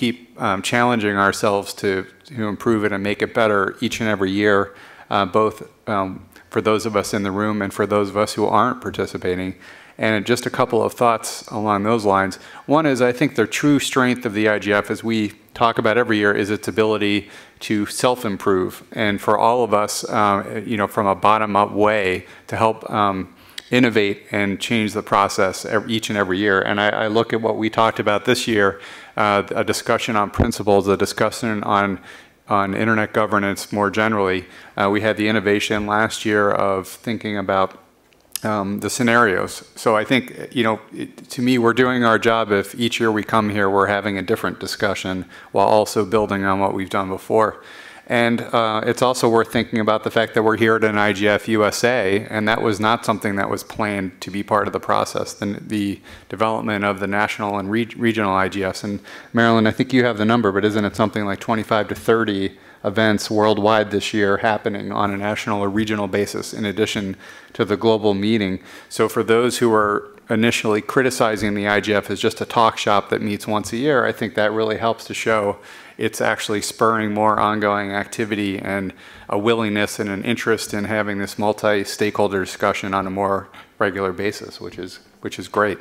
keep challenging ourselves to improve it and make it better each and every year, both for those of us in the room and for those of us who aren't participating. And just a couple of thoughts along those lines. One is, I think the true strength of the IGF, as we talk about every year, is its ability to self-improve. And for all of us, you know, from a bottom-up way to help innovate and change the process each and every year. And I look at what we talked about this year, a discussion on principles, a discussion on internet governance more generally. We had the innovation last year of thinking about the scenarios. So I think, you know, to me, we're doing our job if each year we come here, we're having a different discussion while also building on what we've done before. And it's also worth thinking about the fact that we're here at an IGF USA, and that was not something that was planned to be part of the process, the development of the national and regional IGFs. And Marilyn, I think you have the number, but isn't it something like 25 to 30 events worldwide this year happening on a national or regional basis in addition to the global meeting? So for those who are initially criticizing the IGF as just a talk shop that meets once a year, I think that really helps to show it's actually spurring more ongoing activity and a willingness and an interest in having this multi-stakeholder discussion on a more regular basis, which is great.